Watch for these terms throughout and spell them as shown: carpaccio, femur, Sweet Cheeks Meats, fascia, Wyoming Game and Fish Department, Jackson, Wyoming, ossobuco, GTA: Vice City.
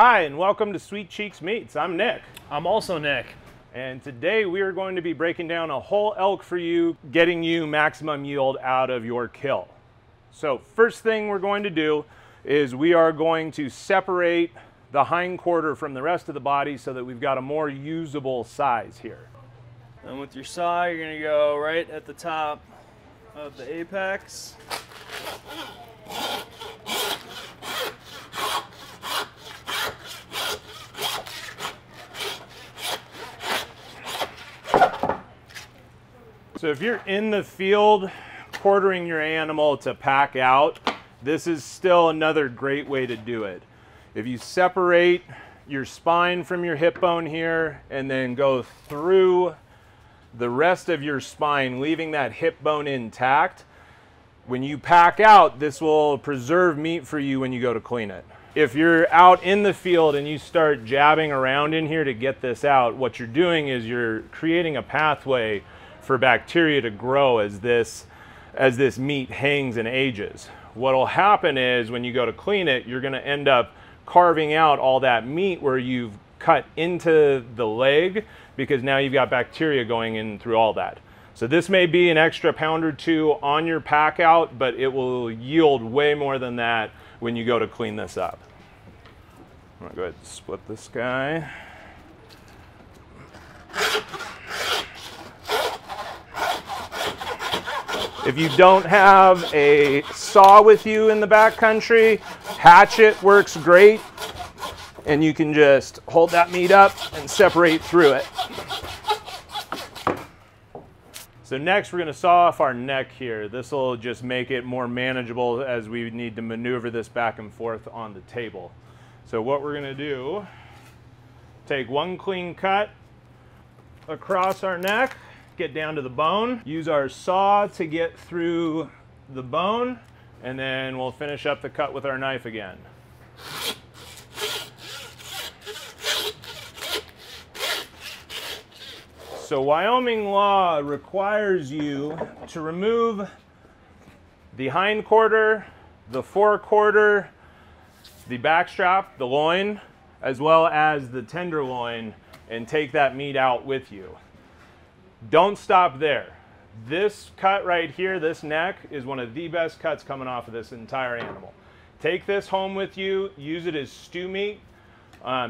Hi, and welcome to Sweet Cheeks Meats. I'm Nick. I'm also Nick. And today we are going to be breaking down a whole elk for you, getting you maximum yield out of your kill. So first thing we're going to do is we are going to separate the hind quarter from the rest of the body so that we've got a more usable size here. And with your saw, you're going to go right at the top of the apex. So if you're in the field quartering your animal to pack out, this is still another great way to do it. If you separate your spine from your hip bone here and then go through the rest of your spine, leaving that hip bone intact, when you pack out, this will preserve meat for you when you go to clean it. If you're out in the field and you start jabbing around in here to get this out, what you're doing is you're creating a pathway for bacteria to grow as this meat hangs and ages. What'll happen is when you go to clean it, you're gonna end up carving out all that meat where you've cut into the leg, because now you've got bacteria going in through all that. So this may be an extra pound or two on your pack out, but it will yield way more than that when you go to clean this up. I'm gonna go ahead and split this guy. If you don't have a saw with you in the backcountry, hatchet works great, and you can just hold that meat up and separate through it. So next we're going to saw off our neck here. This will just make it more manageable as we need to maneuver this back and forth on the table. So what we're going to do, take one clean cut across our neck. Get down to the bone, use our saw to get through the bone, and then we'll finish up the cut with our knife again. So Wyoming law requires you to remove the hind quarter, the forequarter, the backstrap, the loin, as well as the tenderloin, and take that meat out with you. Don't stop there. This cut right here, this neck, is one of the best cuts coming off of this entire animal. Take this home with you. Use it as stew meat.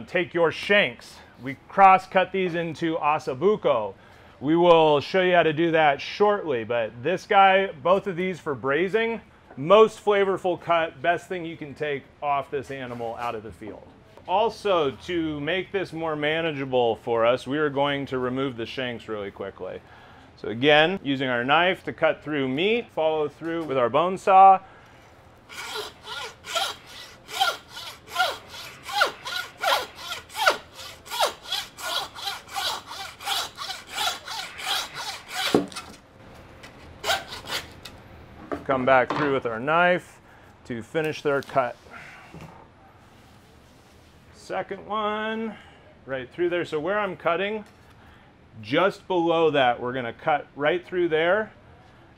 Take your shanks. We cross-cut these into ossobuco. We will show you how to do that shortly, but this guy, both of these for braising, most flavorful cut, best thing you can take off this animal out of the field. Also, to make this more manageable for us, we are going to remove the shanks really quickly. So again, using our knife to cut through meat, follow through with our bone saw. Come back through with our knife to finish their cut. Second one, right through there. So where I'm cutting, just below that, we're gonna cut right through there.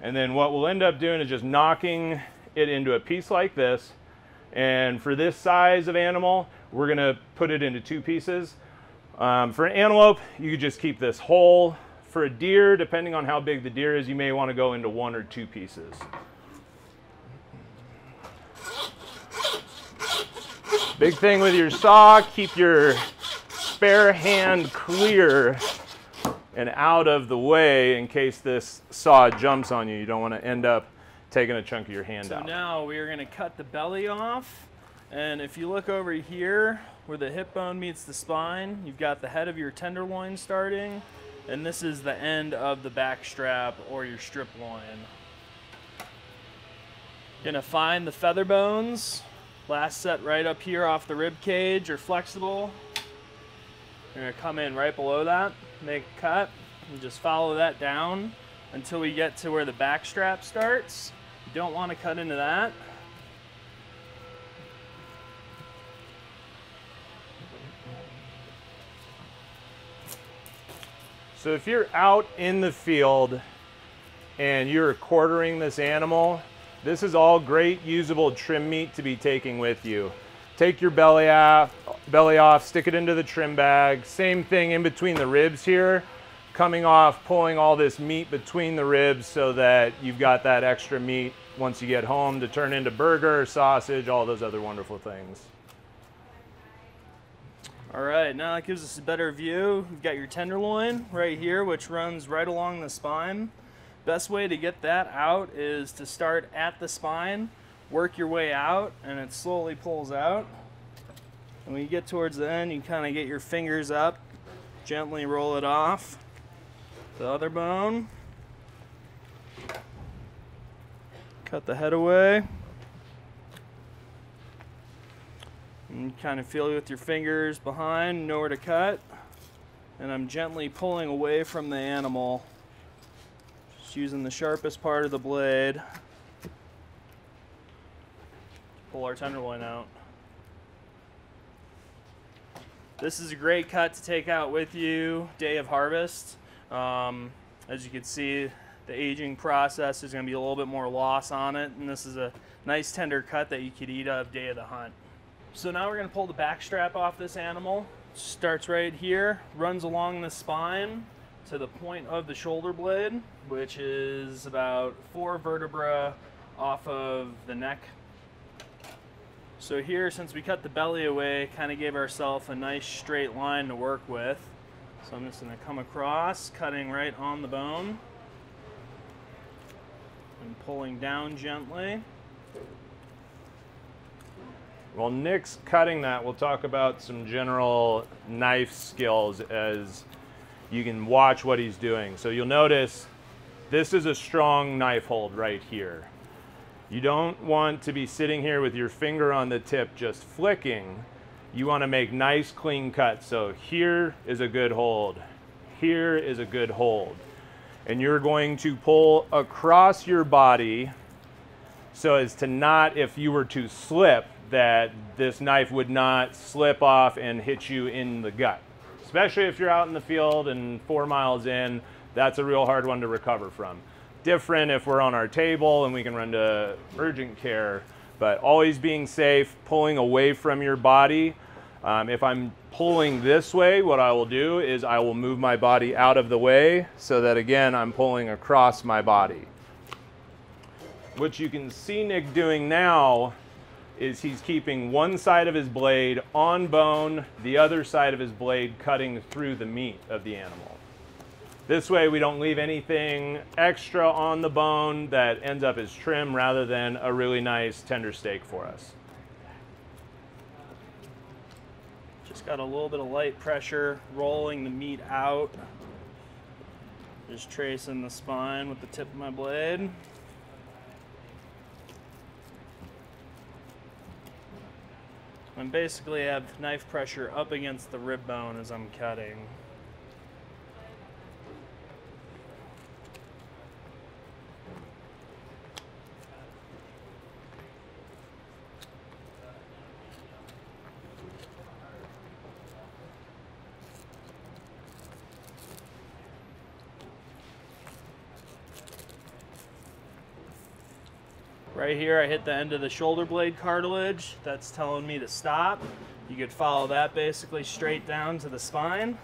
And then what we'll end up doing is just knocking it into a piece like this. And for this size of animal, we're gonna put it into two pieces. For an antelope, you could just keep this whole. For a deer, depending on how big the deer is, you may wanna go into one or two pieces. Big thing with your saw, keep your spare hand clear and out of the way in case this saw jumps on you. You don't want to end up taking a chunk of your hand out. So now we are going to cut the belly off. And if you look over here where the hip bone meets the spine, you've got the head of your tenderloin starting. And this is the end of the back strap or your strip loin. Going to find the feather bones. Last set right up here off the rib cage or flexible. You're gonna come in right below that, make a cut, and just follow that down until we get to where the back strap starts. You don't want to cut into that. So if you're out in the field and you're quartering this animal, this is all great usable trim meat to be taking with you. Take your belly off, belly off, stick it into the trim bag. Same thing in between the ribs here, coming off, pulling all this meat between the ribs so that you've got that extra meat once you get home to turn into burger, sausage, all those other wonderful things. All right, now that gives us a better view. You've got your tenderloin right here, which runs right along the spine. Best way to get that out is to start at the spine, work your way out, and it slowly pulls out. And when you get towards the end, you kind of get your fingers up, gently roll it off. The other bone. Cut the head away. And you kind of feel it with your fingers behind, know where to cut. And I'm gently pulling away from the animal. Just using the sharpest part of the blade. Pull our tenderloin out. This is a great cut to take out with you day of harvest. As you can see, the aging process is going to be a little bit more loss on it. And this is a nice tender cut that you could eat up day of the hunt. So now we're going to pull the back strap off this animal. Starts right here, runs along the spine to the point of the shoulder blade, which is about 4 vertebrae off of the neck. So here, since we cut the belly away, kind of gave ourselves a nice straight line to work with. So I'm just going to come across, cutting right on the bone and pulling down gently. Well, Nick's cutting that. We'll talk about some general knife skills as you can watch what he's doing. So you'll notice this is a strong knife hold right here. You don't want to be sitting here with your finger on the tip just flicking. You want to make nice clean cuts. So here is a good hold. Here is a good hold. And you're going to pull across your body so as to not, if you were to slip, that this knife would not slip off and hit you in the gut. Especially if you're out in the field and 4 miles in, that's a real hard one to recover from. Different if we're on our table and we can run to urgent care, but always being safe, pulling away from your body. If I'm pulling this way, what I will do is I will move my body out of the way so that again, I'm pulling across my body. What you can see Nick doing now is he's keeping one side of his blade on bone, the other side of his blade cutting through the meat of the animal. This way we don't leave anything extra on the bone that ends up as trim rather than a really nice tender steak for us. Just got a little bit of light pressure, rolling the meat out. Just tracing the spine with the tip of my blade. I basically have knife pressure up against the rib bone as I'm cutting. Right here, I hit the end of the shoulder blade cartilage. That's telling me to stop. You could follow that basically straight down to the spine.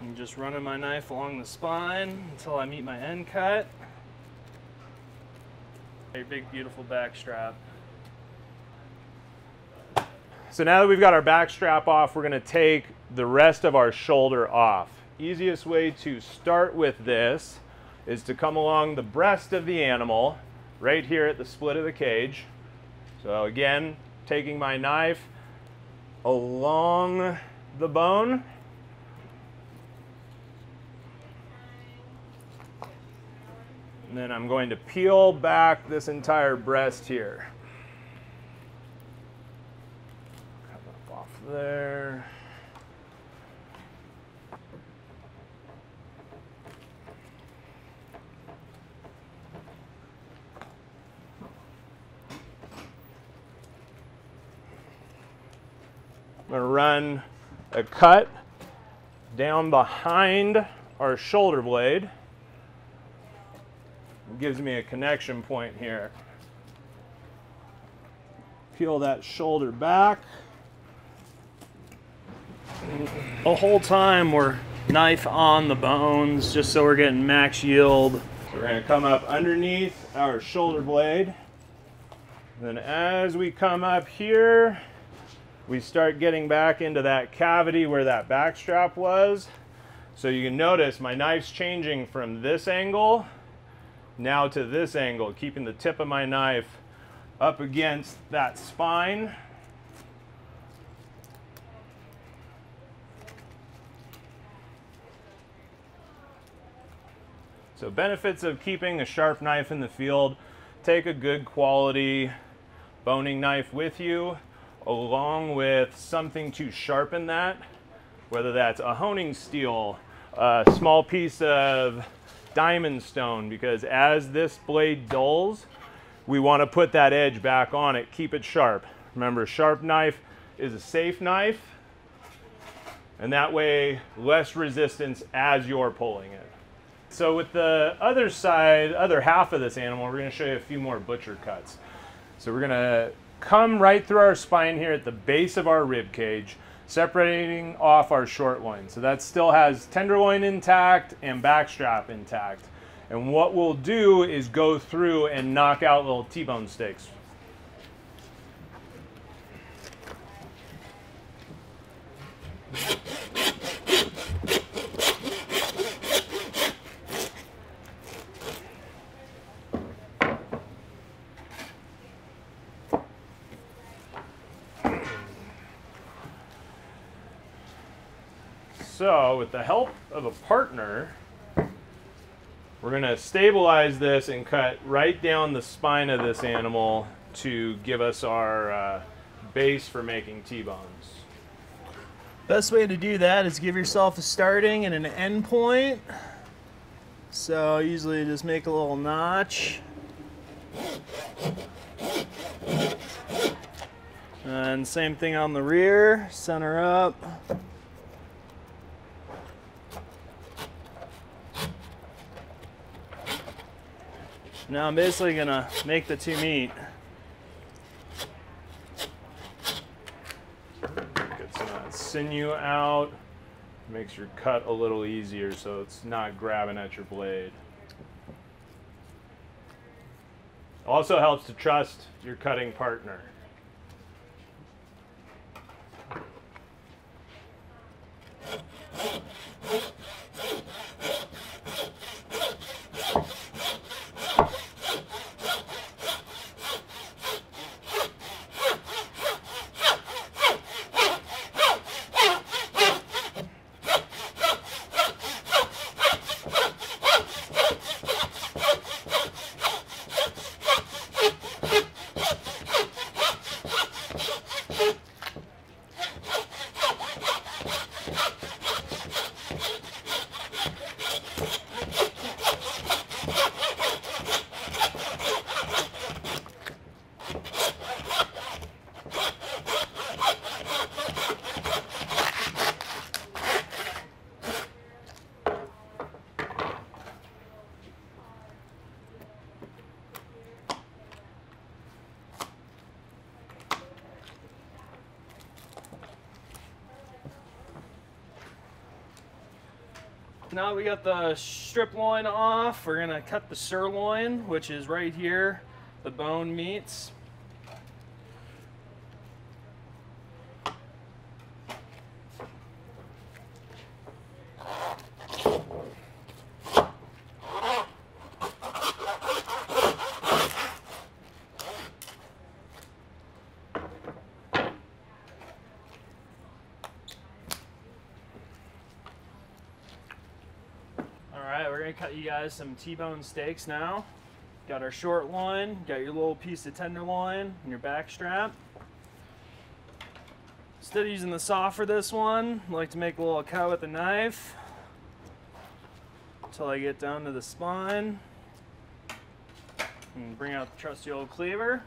I'm just running my knife along the spine until I meet my end cut. A big, beautiful back strap. So now that we've got our back strap off, we're going to take the rest of our shoulder off. Easiest way to start with this is to come along the breast of the animal right here at the split of the cage. So again, taking my knife along the bone. And then I'm going to peel back this entire breast here. Cut that off there. I'm gonna run a cut down behind our shoulder blade. It gives me a connection point here. Peel that shoulder back. The whole time we're knife on the bones just so we're getting max yield. So we're going to come up underneath our shoulder blade. Then as we come up here, we start getting back into that cavity where that back strap was. So you can notice my knife's changing from this angle now to this angle, keeping the tip of my knife up against that spine. So benefits of keeping a sharp knife in the field: take a good quality boning knife with you, along with something to sharpen that, whether that's a honing steel, a small piece of diamond stone, because as this blade dulls, we want to put that edge back on it, keep it sharp. Remember, a sharp knife is a safe knife, and that way less resistance as you're pulling it. So with the other side, other half of this animal, we're going to show you a few more butcher cuts. So we're going to come right through our spine here at the base of our rib cage, separating off our short loin. So that still has tenderloin intact and backstrap intact. And what we'll do is go through and knock out little T-bone steaks. So with the help of a partner, we're going to stabilize this and cut right down the spine of this animal to give us our base for making T-bones. Best way to do that is give yourself a starting and an end point. So usually just make a little notch. And same thing on the rear, center up. Now I'm basically gonna make the two meet. Get some of that sinew out. Makes your cut a little easier so it's not grabbing at your blade. Also helps to trust your cutting partner. Now we got the strip loin off, we're gonna cut the sirloin, which is right here, the bone meats. Cut you guys some T-bone steaks now. Got our short loin, got your little piece of tenderloin and your back strap. Instead of using the saw for this one, I like to make a little cut with a knife until I get down to the spine and bring out the trusty old cleaver.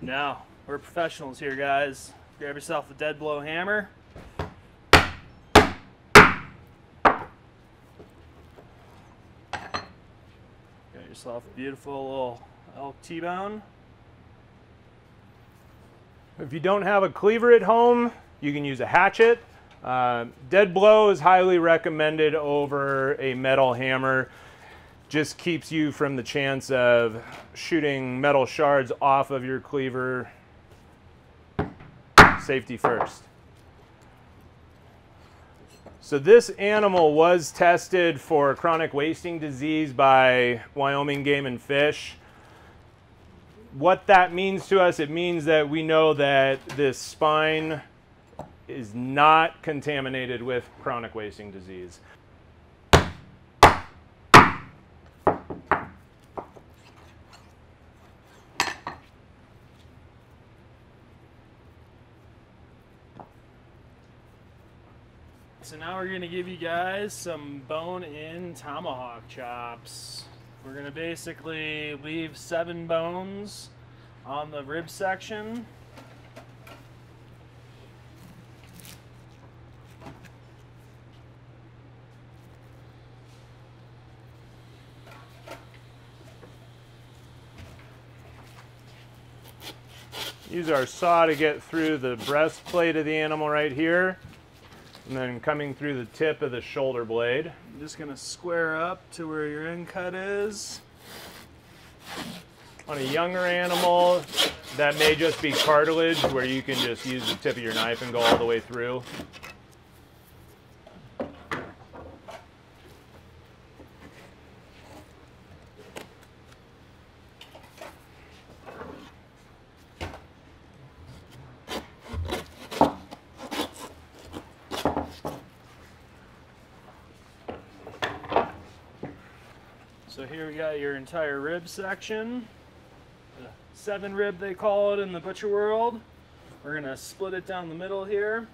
Now We're professionals here, guys. Grab yourself a dead blow hammer. Got yourself a beautiful little elk T-bone. If you don't have a cleaver at home, you can use a hatchet. Dead blow is highly recommended over a metal hammer. Just keeps you from the chance of shooting metal shards off of your cleaver. Safety first. So this animal was tested for chronic wasting disease by Wyoming Game and Fish. What that means to us, it means that we know that this spine is not contaminated with chronic wasting disease. So now we're going to give you guys some bone-in tomahawk chops. We're going to basically leave 7 bones on the rib section. Use our saw to get through the breastplate of the animal right here. And then coming through the tip of the shoulder blade. I'm just going to square up to where your end cut is. On a younger animal, that may just be cartilage where you can just use the tip of your knife and go all the way through. So here we got your entire rib section, 7 rib they call it in the butcher world. We're going to split it down the middle here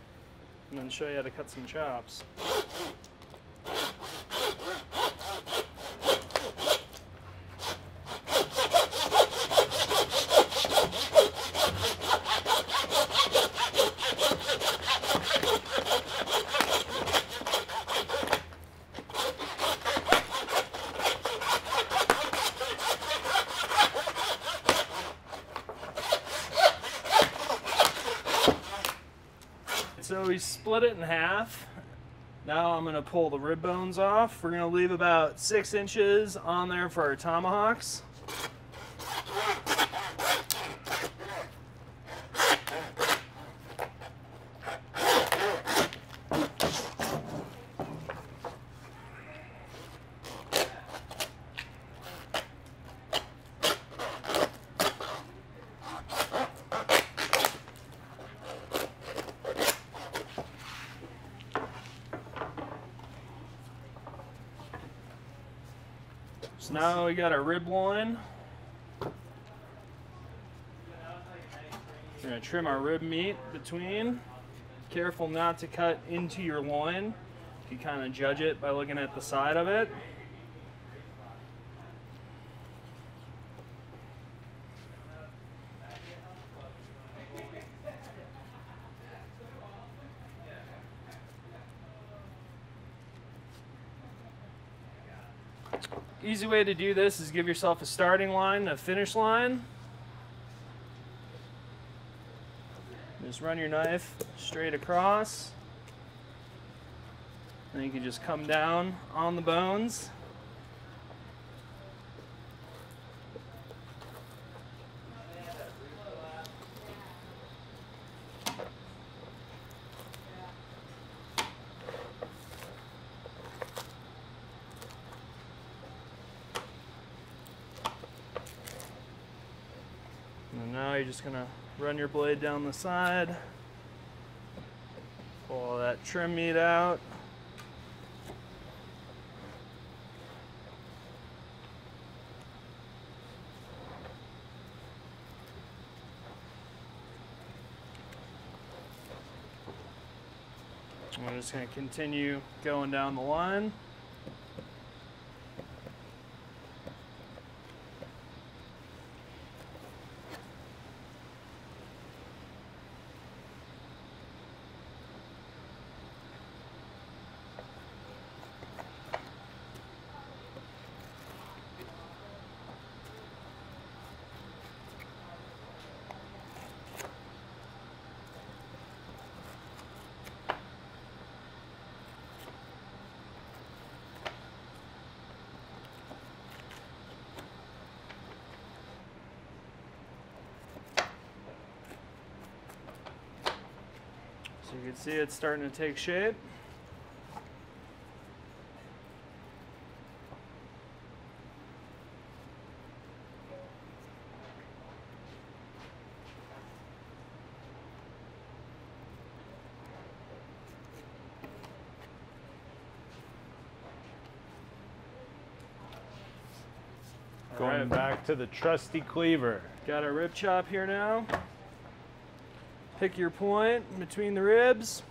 and then show you how to cut some chops. So we split it in half. Now I'm going to pull the rib bones off. We're going to leave about 6 inches on there for our tomahawks. So now we got our rib loin. We're going to trim our rib meat between. Careful not to cut into your loin. You kind of judge it by looking at the side of it. Easy way to do this is give yourself a starting line, a finish line. Just run your knife straight across. Then you can just come down on the bones. Now you're just going to run your blade down the side, pull all that trim meat out. And we're just going to continue going down the line. So you can see it's starting to take shape. Going back to the trusty cleaver. Got our rib chop here now. Pick your point between the ribs.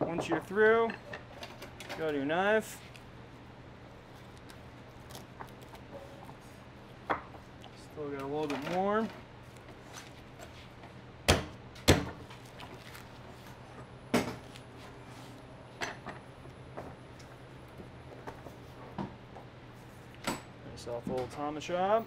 Once you're through, go to your knife. Still got a little bit more. Off the old Thomas shop.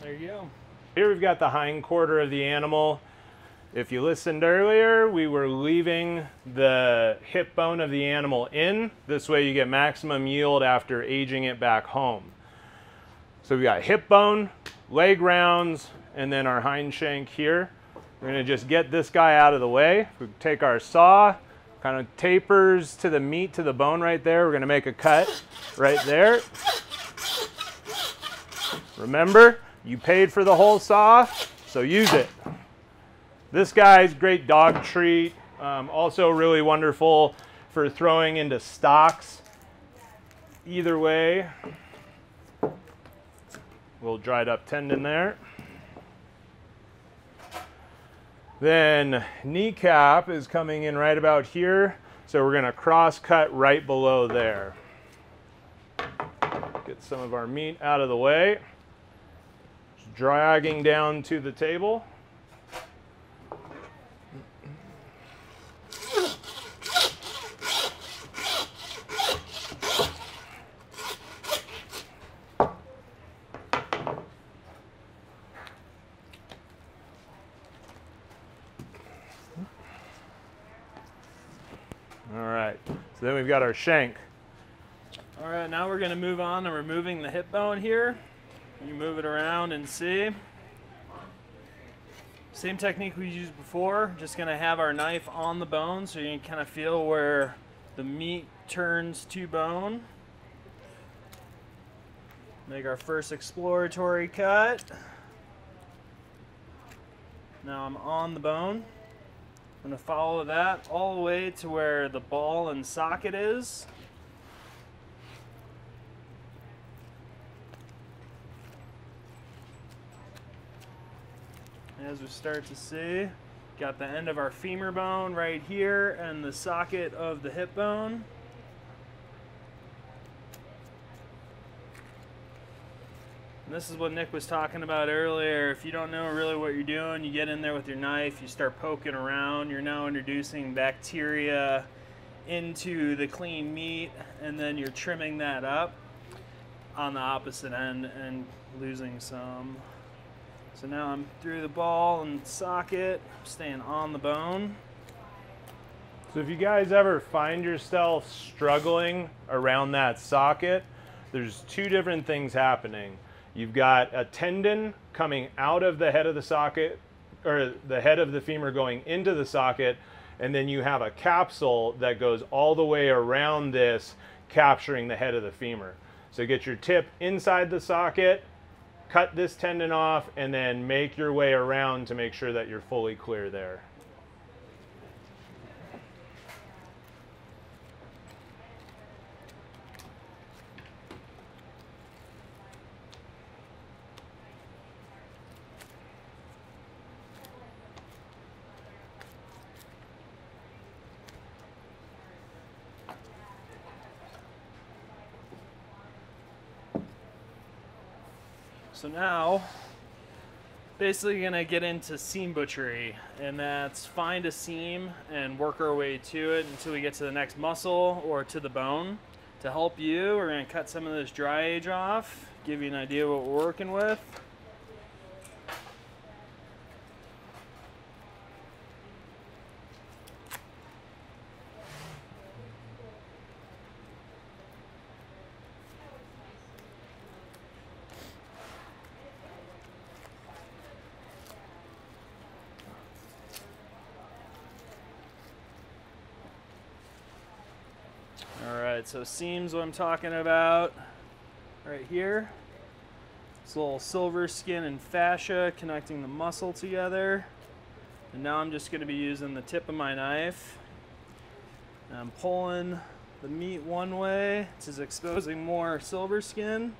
There you go. Here we've got the hind quarter of the animal. If you listened earlier, we were leaving the hip bone of the animal in. This way you get maximum yield after aging it back home. So we got hip bone, leg rounds, and then our hind shank here. We're gonna just get this guy out of the way. We take our saw, kind of tapers to the meat, to the bone right there. We're gonna make a cut right there. Remember, you paid for the whole saw, so use it. This guy's great dog treat. Also really wonderful for throwing into stocks. Either way, a little dried up tendon there. Then kneecap is coming in right about here. So we're gonna cross cut right below there. Get some of our meat out of the way. Dragging down to the table. All right, so then we've got our shank. All right, now we're going to move on to removing the hip bone here. You move it around and see. Same technique we used before, just gonna have our knife on the bone so you can kind of feel where the meat turns to bone. Make our first exploratory cut. Now I'm on the bone. I'm gonna follow that all the way to where the ball and socket is. As we start to see, got the end of our femur bone right here and the socket of the hip bone. And this is what Nick was talking about earlier. If you don't know really what you're doing, you get in there with your knife, you start poking around, you're now introducing bacteria into the clean meat, and then you're trimming that up on the opposite end and losing some. So now I'm through the ball and socket, staying on the bone. So if you guys ever find yourself struggling around that socket, there's two different things happening. You've got a tendon coming out of the head of the socket, or the head of the femur going into the socket, and then you have a capsule that goes all the way around this, capturing the head of the femur. So get your tip inside the socket, cut this tendon off, and then make your way around to make sure that you're fully clear there. So now, basically gonna get into seam butchery, and that's find a seam and work our way to it until we get to the next muscle or to the bone. To help you, we're gonna cut some of this dry age off, give you an idea of what we're working with. So seams, what I'm talking about right here. This little silver skin and fascia connecting the muscle together. And now I'm just going to be using the tip of my knife. And I'm pulling the meat one way. This is exposing more silver skin.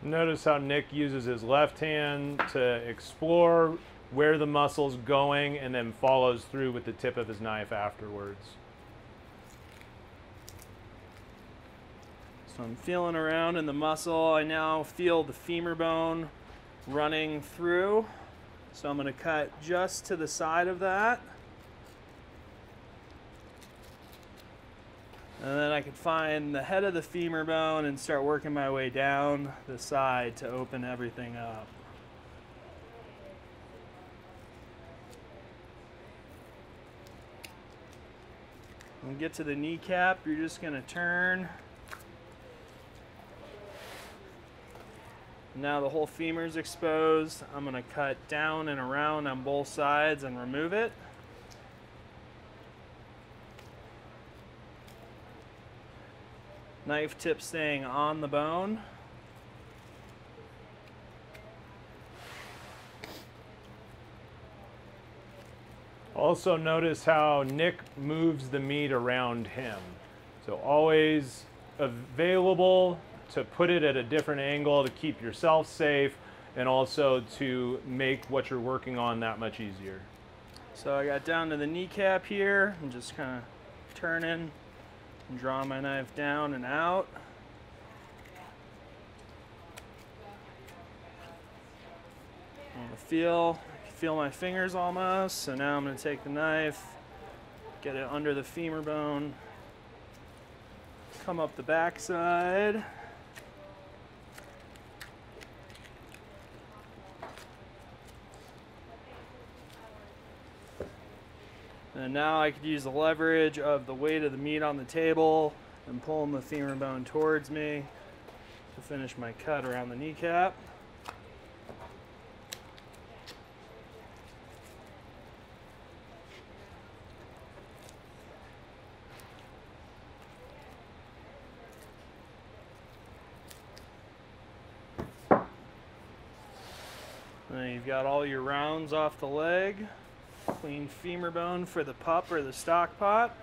Notice how Nick uses his left hand to explore where the muscle's going and then follows through with the tip of his knife afterwards. So I'm feeling around in the muscle. I now feel the femur bone running through. So I'm going to cut just to the side of that. And then I can find the head of the femur bone and start working my way down the side to open everything up. When you get to the kneecap, you're just going to turn. Now the whole femur's exposed. I'm gonna cut down and around on both sides and remove it. Knife tip staying on the bone. Also notice how Nick moves the meat around him. So always available to put it at a different angle to keep yourself safe and also to make what you're working on that much easier. So I got down to the kneecap here and just kind of turning and drawing my knife down and out. I'm gonna feel my fingers almost. So now I'm gonna take the knife, get it under the femur bone, come up the back side. And now I could use the leverage of the weight of the meat on the table and pulling the femur bone towards me to finish my cut around the kneecap. And you've got all your rounds off the leg. Clean femur bone for the pup or the stock pot.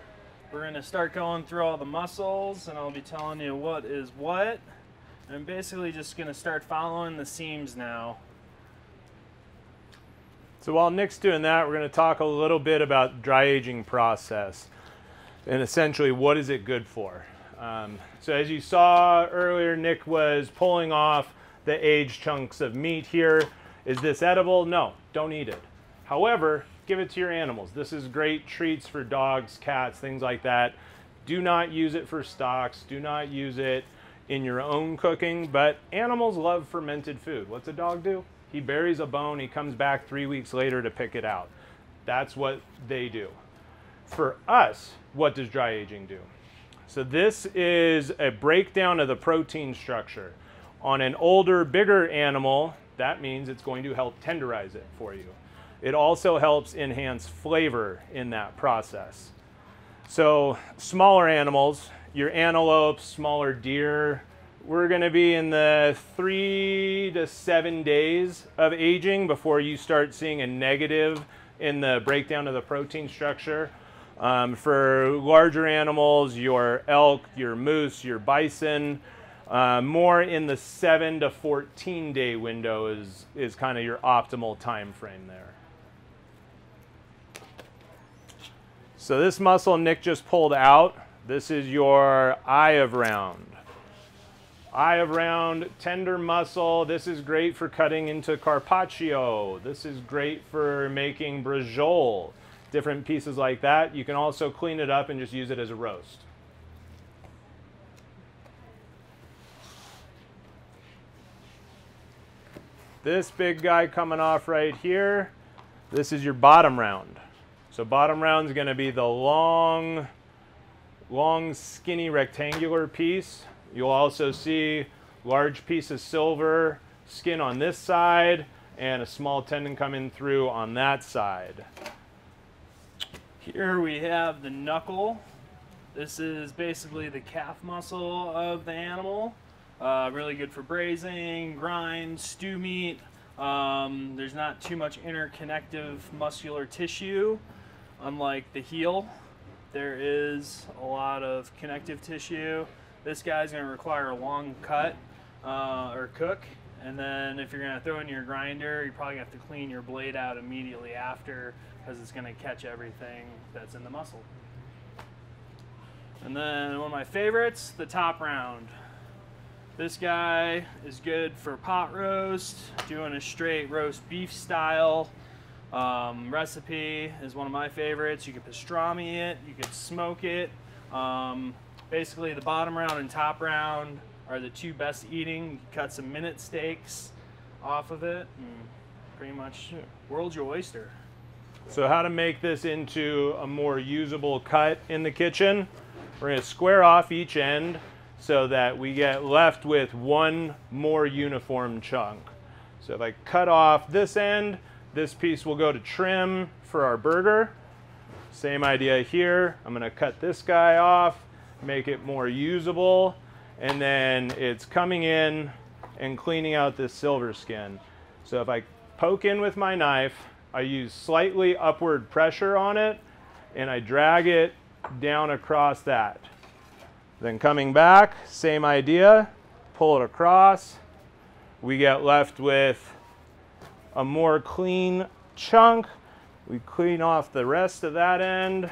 We're going to start going through all the muscles and I'll be telling you what is what. I'm basically just going to start following the seams now. So while Nick's doing that, we're going to talk a little bit about dry aging process and essentially what is it good for. So as you saw earlier, Nick was pulling off the aged chunks of meat here. Is this edible? No, don't eat it. However, give it to your animals. This is great treats for dogs, cats, things like that. Do not use it for stocks. Do not use it in your own cooking, but animals love fermented food. What's a dog do? He buries a bone. He comes back 3 weeks later to pick it out. That's what they do. For us, what does dry aging do? So this is a breakdown of the protein structure. On an older, bigger animal, that means it's going to help tenderize it for you. It also helps enhance flavor in that process. So smaller animals, your antelopes, smaller deer, we're gonna be in the 3 to 7 days of aging before you start seeing a negative in the breakdown of the protein structure. For larger animals, your elk, your moose, your bison, more in the 7 to 14 day window is kind of your optimal time frame there. So this muscle Nick just pulled out, this is your eye of round. Eye of round, tender muscle. This is great for cutting into carpaccio. This is great for making brajol, different pieces like that. You can also clean it up and just use it as a roast. This big guy coming off right here, this is your bottom round. So bottom round is gonna be the long, skinny rectangular piece. You'll also see large piece of silver skin on this side and a small tendon coming through on that side. Here we have the knuckle. This is basically the calf muscle of the animal. Really good for braising, grind, stew meat. There's not too much interconnective muscular tissue, unlike the heel. There is a lot of connective tissue. This guy's gonna require a long cut or cook. And then if you're gonna throw it in your grinder, you're probably gonna have to clean your blade out immediately after because it's gonna catch everything that's in the muscle. And then one of my favorites, the top round. This guy is good for pot roast, doing a straight roast beef style recipe is one of my favorites. You could pastrami it, you could smoke it. Basically, the bottom round and top round are the two best eating. You cut some minute steaks off of it and pretty much world your oyster. So how to make this into a more usable cut in the kitchen. We're gonna square off each end so that we get left with one more uniform chunk. So if I cut off this end, this piece will go to trim for our burger. Same idea here. I'm gonna cut this guy off, make it more usable, and then it's coming in and cleaning out this silver skin. So if I poke in with my knife, I use slightly upward pressure on it and I drag it down across that. Then coming back, same idea, pull it across. We get left with a more clean chunk. We clean off the rest of that end.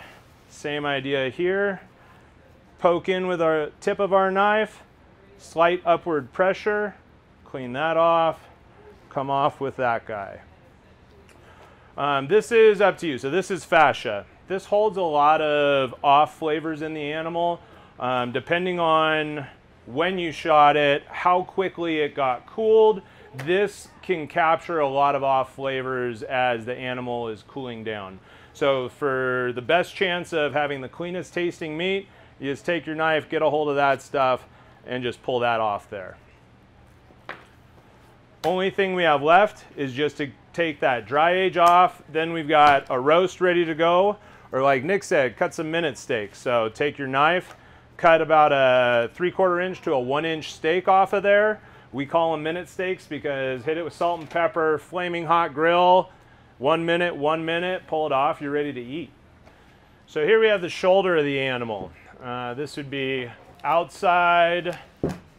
Same idea here. Poke in with our tip of our knife, slight upward pressure, clean that off, come off with that guy. This is up to you. So this is fascia. This holds a lot of off flavors in the animal, depending on when you shot it, how quickly it got cooled. This can capture a lot of off flavors as the animal is cooling down. So for the best chance of having the cleanest tasting meat, you just take your knife, get a hold of that stuff, and just pull that off there. Only thing we have left is just to take that dry age off. Then we've got a roast ready to go, or like Nick said, cut some minute steaks. So take your knife, cut about a 3/4 inch to a 1 inch steak off of there. We call them minute steaks because hit it with salt and pepper, flaming hot grill, 1 minute, 1 minute, pull it off, you're ready to eat. So here we have the shoulder of the animal. This would be outside,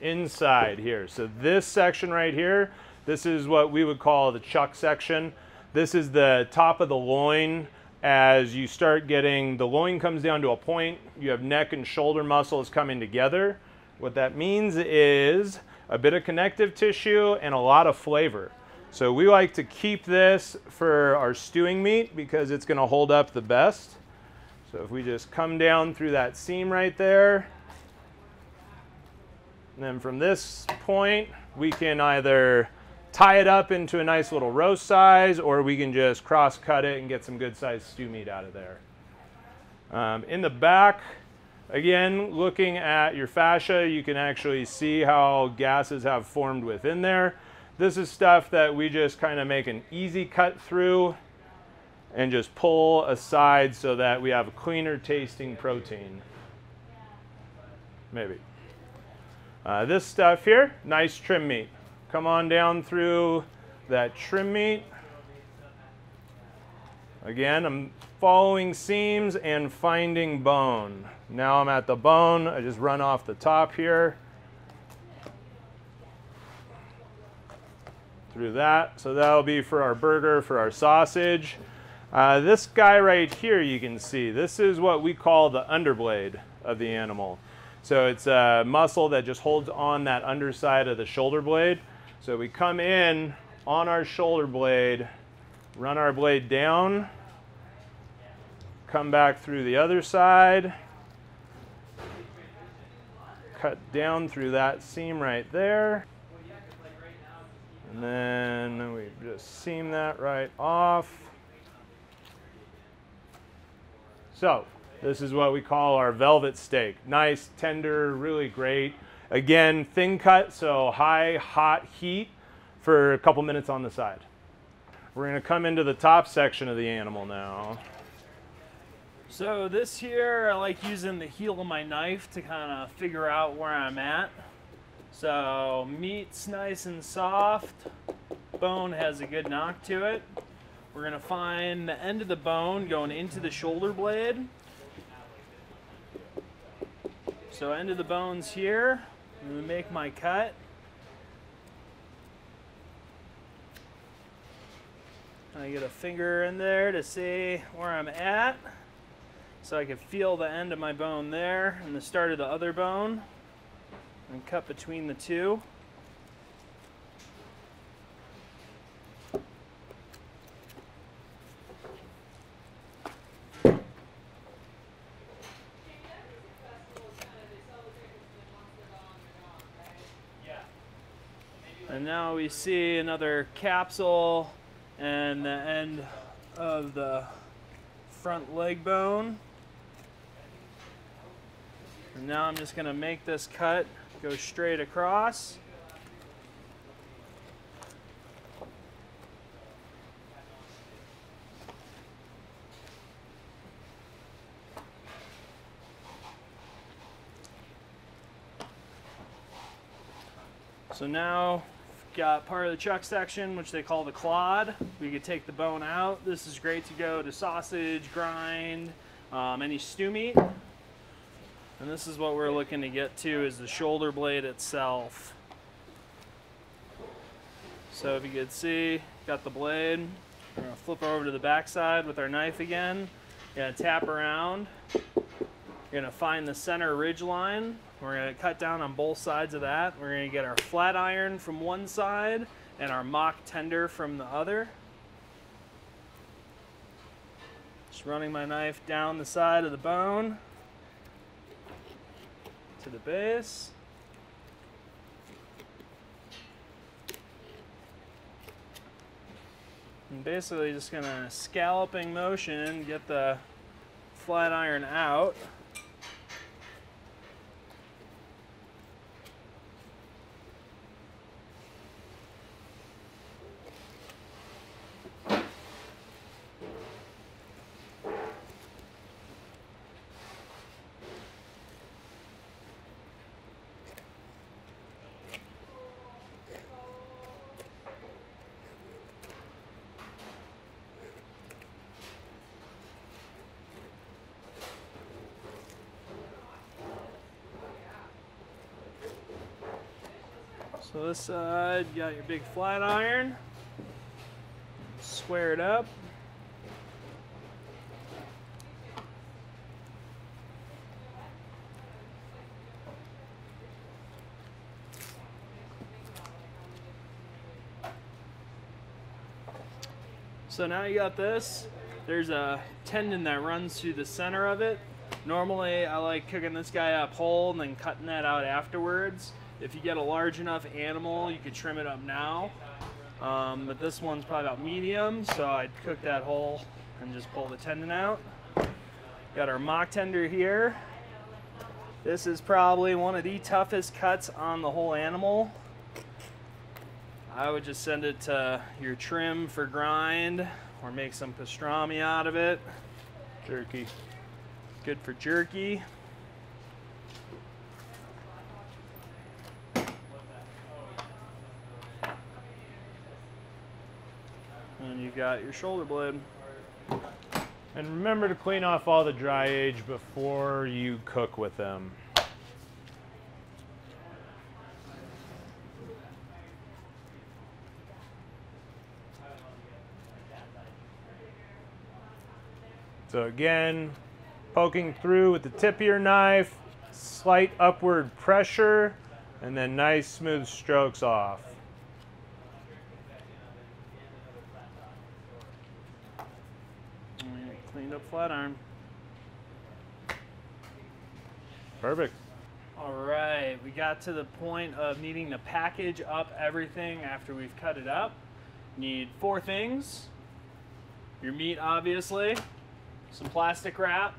inside here. So this section right here, this is what we would call the chuck section. This is the top of the loin. As you start getting, the loin comes down to a point, you have neck and shoulder muscles coming together. What that means is a bit of connective tissue and a lot of flavor. So we like to keep this for our stewing meat because it's gonna hold up the best. So if we just come down through that seam right there, and then from this point, we can either tie it up into a nice little roast size, or we can just cross cut it and get some good sized stew meat out of there. In the back, again, looking at your fascia, you can actually see how gases have formed within there. This is stuff that we just kind of make an easy cut through and just pull aside so that we have a cleaner tasting protein. Maybe. This stuff here, nice trim meat. Come on down through that trim meat. Again, I'm following seams and finding bone. Now I'm at the bone, I just run off the top here. Through that, so that'll be for our burger, for our sausage. This guy right here, you can see, this is what we call the underblade of the animal. So it's a muscle that just holds on that underside of the shoulder blade. So we come in on our shoulder blade, run our blade down, come back through the other side, cut down through that seam right there. And then we just seam that right off. So this is what we call our velvet steak. Nice, tender, really great. Again, thin cut, so high, hot heat for a couple minutes on the side. We're gonna come into the top section of the animal now. So this here, I like using the heel of my knife to kind of figure out where I'm at. So meat's nice and soft. Bone has a good knock to it. We're gonna find the end of the bone going into the shoulder blade. So end of the bone's here. I'm gonna make my cut. I get a finger in there to see where I'm at. So I can feel the end of my bone there and the start of the other bone. And cut between the two. And now we see another capsule and the end of the front leg bone. And now I'm just going to make this cut go straight across. So now got part of the chuck section, which they call the clod. We could take the bone out. This is great to go to sausage, grind, any stew meat. And this is what we're looking to get to, is the shoulder blade itself. So if you could see, got the blade. We're gonna flip over to the backside with our knife again. You're gonna tap around. You're gonna find the center ridge line. We're going to cut down on both sides of that. We're going to get our flat iron from one side and our mock tender from the other. Just running my knife down the side of the bone to the base. And basically just going to scalloping motion, get the flat iron out. So this side, you got your big flat iron, square it up. So now you got this. There's a tendon that runs through the center of it. Normally, I like cooking this guy up whole and then cutting that out afterwards. If you get a large enough animal, you could trim it up now. But this one's probably about medium, so I'd cook that whole and just pull the tendon out. Got our mock tender here. This is probably one of the toughest cuts on the whole animal. I would just send it to your trim for grind or make some pastrami out of it. Jerky. Good for jerky. Got your shoulder blade. And remember to clean off all the dry age before you cook with them. So again, poking through with the tip of your knife, slight upward pressure, and then nice smooth strokes off. Cleaned up flat arm. Perfect. All right, we got to the point of needing to package up everything after we've cut it up. Need four things. Your meat, obviously, some plastic wrap,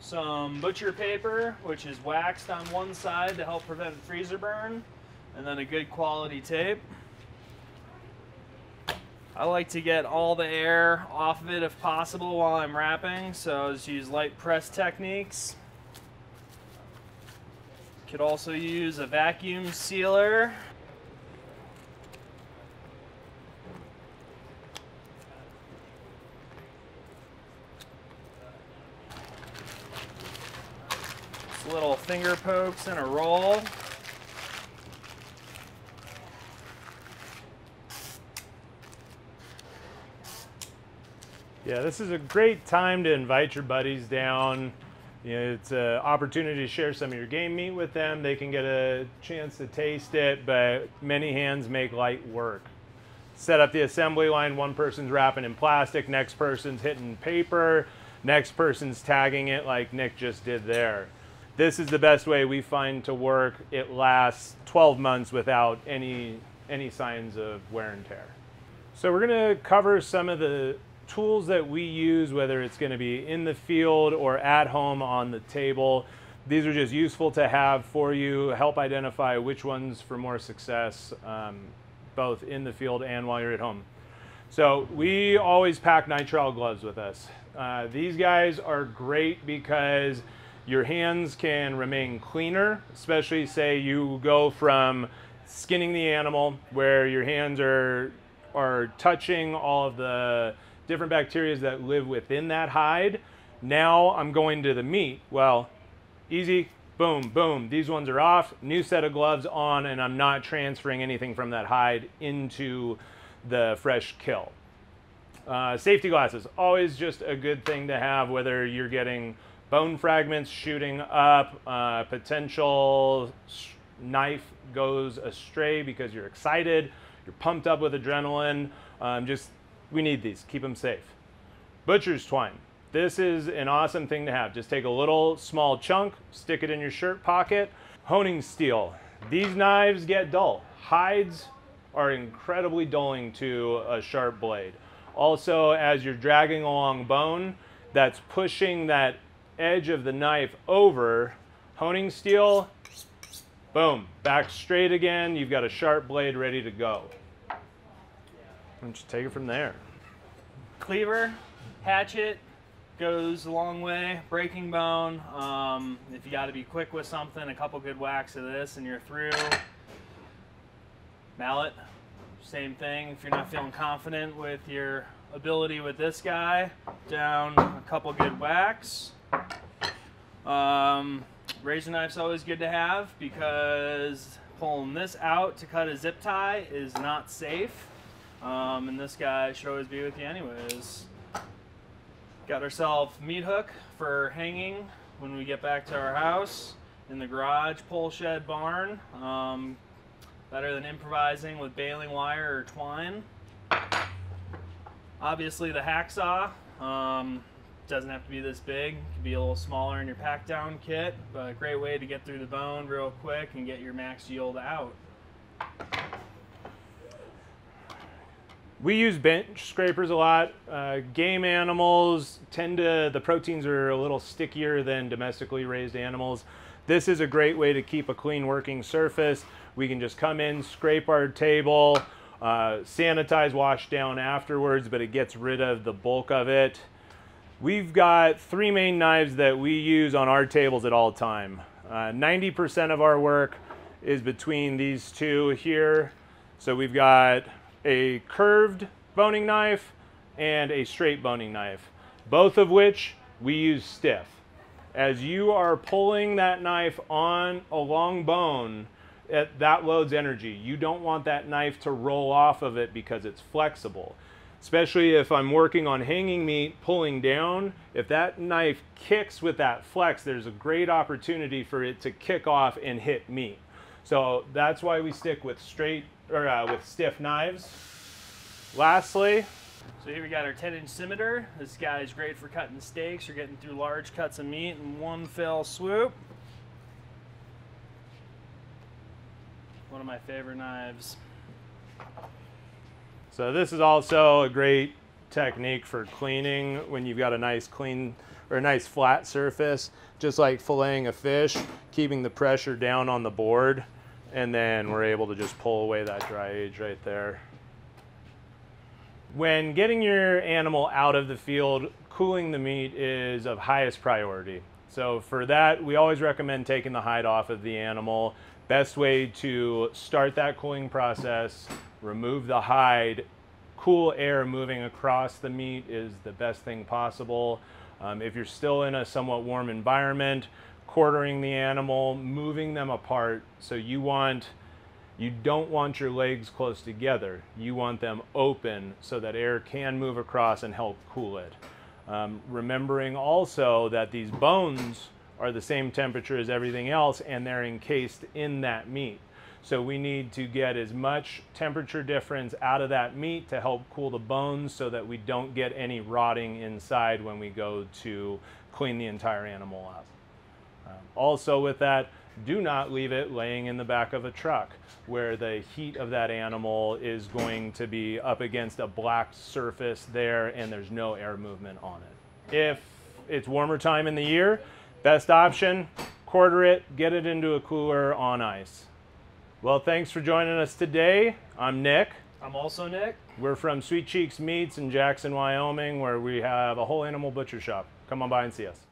some butcher paper, which is waxed on one side to help prevent freezer burn, and then a good quality tape. I like to get all the air off of it if possible while I'm wrapping, so I just use light press techniques. Could also use a vacuum sealer. Just little finger pokes and a roll. Yeah, this is a great time to invite your buddies down. You know, it's an opportunity to share some of your game meat with them. They can get a chance to taste it, but many hands make light work. Set up the assembly line. One person's wrapping in plastic, next person's hitting paper, next person's tagging it like Nick just did there. This is the best way we find to work. It lasts 12 months without any signs of wear and tear. So we're going to cover some of the tools that we use, whether it's going to be in the field or at home on the table. These are just useful to have for you, help identify which ones for more success, both in the field and while you're at home. So we always pack nitrile gloves with us. These guys are great because your hands can remain cleaner, especially say you go from skinning the animal where your hands are touching all of the different bacteria that live within that hide. Now I'm going to the meat. Well, easy, boom, boom. These ones are off, new set of gloves on, and I'm not transferring anything from that hide into the fresh kill. Safety glasses, always just a good thing to have, whether you're getting bone fragments shooting up, potential knife goes astray because you're excited, you're pumped up with adrenaline, we need these, keep them safe. Butcher's twine. This is an awesome thing to have. Just take a little small chunk, stick it in your shirt pocket. Honing steel. These knives get dull. Hides are incredibly dulling to a sharp blade. Also, as you're dragging along bone, that's pushing that edge of the knife over. Honing steel, boom, back straight again. You've got a sharp blade ready to go. And just take it from there. Cleaver, hatchet, goes a long way. Breaking bone, if you got to be quick with something, a couple good whacks of this and you're through. Mallet, same thing. If you're not feeling confident with your ability with this guy, down a couple good whacks. Razor knife's always good to have because pulling this out to cut a zip tie is not safe. And this guy should always be with you anyways. Got ourselves meat hook for hanging when we get back to our house in the garage, pole shed, barn. Better than improvising with baling wire or twine. Obviously the hacksaw, doesn't have to be this big. It can be a little smaller in your pack down kit, but a great way to get through the bone real quick and get your max yield out. We use bench scrapers a lot. Game animals tend to, the proteins are a little stickier than domestically raised animals. This is a great way to keep a clean working surface. We can just come in, scrape our table, sanitize, wash down afterwards, but it gets rid of the bulk of it. We've got three main knives that we use on our tables at all time. 90% of our work is between these two here. So we've got a curved boning knife and a straight boning knife, both of which we use stiff. As you are pulling that knife on a long bone, that loads energy. You don't want that knife to roll off of it because it's flexible. especially if I'm working on hanging meat, pulling down. If that knife kicks with that flex, there's a great opportunity for it to kick off and hit meat. So that's why we stick with stiff knives. Lastly, so here we got our 10-inch scimitar. This guy is great for cutting steaks or getting through large cuts of meat in one fell swoop. One of my favorite knives. So this is also a great technique for cleaning when you've got a nice clean or a nice flat surface, just like filleting a fish, keeping the pressure down on the board, and then we're able to just pull away that dry age right there. When getting your animal out of the field, cooling the meat is of highest priority. So for that, we always recommend taking the hide off of the animal. Best way to start that cooling process, remove the hide, cool air moving across the meat is the best thing possible. If you're still in a somewhat warm environment, quartering the animal, moving them apart. So you don't want your legs close together. You want them open so that air can move across and help cool it. Remembering also that these bones are the same temperature as everything else and they're encased in that meat. So we need to get as much temperature difference out of that meat to help cool the bones so that we don't get any rotting inside when we go to clean the entire animal up. Also with that, do not leave it laying in the back of a truck where the heat of that animal is going to be up against a black surface there and there's no air movement on it. If it's warmer time in the year, best option, quarter it, get it into a cooler on ice. Well, thanks for joining us today. I'm Nick. I'm also Nick. We're from Sweet Cheeks Meats in Jackson, Wyoming, where we have a whole animal butcher shop. Come on by and see us.